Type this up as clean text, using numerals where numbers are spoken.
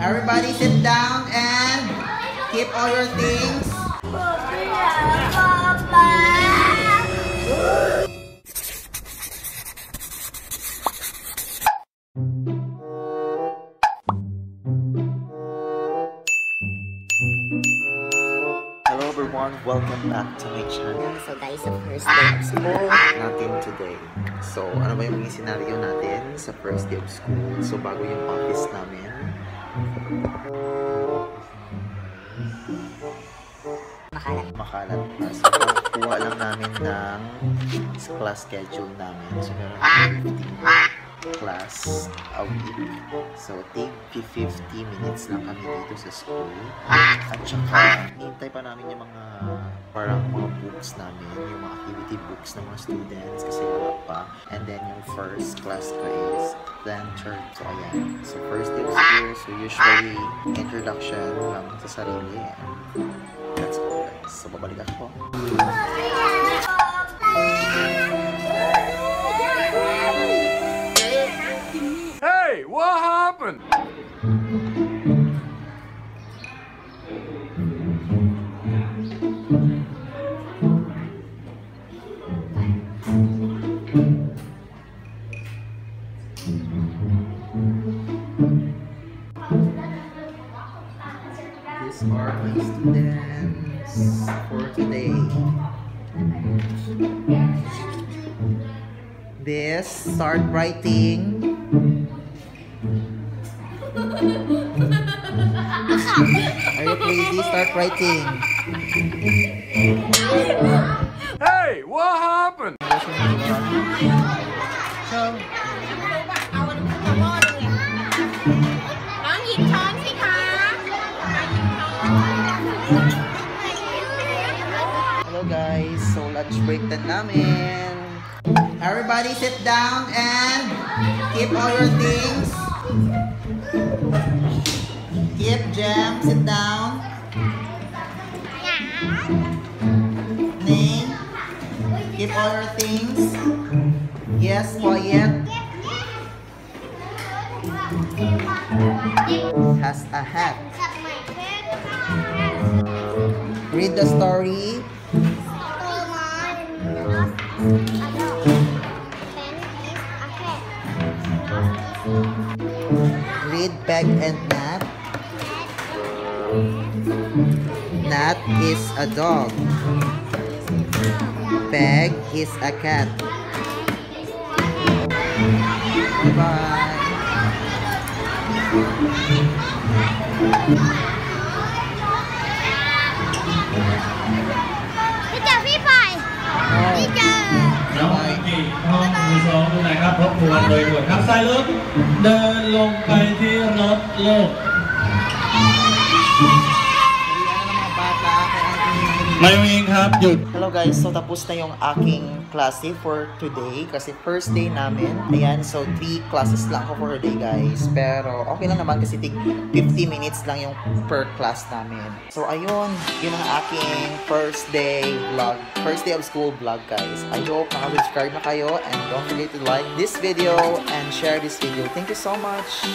Everybody sit down and keep all your things. Hello everyone, welcome back to my channel. So guys, the first day of school natin today. So ano ba yung mga senaryo natin sa first day of school? So bago yung office namin. Makalat na. So kuha lang namin ng class schedule namin. So meron kami 15 class a week. So take 50 minutes lang kami dito sa school. At saka hintay pa namin yung mga parang mga books namin, yung mga activity books ng mga students kasi wala pa. And then yung first class ko is Lantern. So ayan, so first day of school. So usually introduction lang sa sarili. That's all guys. So babalik ako. Hey! What happened? These are my students for today. This, start writing. Are you crazy? Start writing. Hey, what happened? Hello guys, so lunch break na namin. Everybody sit down and keep all your things. Keep Jam, sit down. Ning, keep all your things. Yes, quiet. Has a hat. Read the story. Read Peg and Nat. Nat is a dog. Peg is a cat. Bye-bye. Hello guys, so tapos na yung aking klase for today kasi first day namin. Ayan, so 3 classes lang ako for today guys. Pero okay lang naman kasi 50 minutes lang yung per class namin. So ayun, yun ang aking first day vlog. First day of school vlog guys. I hope nakasubscribe na kayo and don't forget to like this video and share this video. Thank you so much!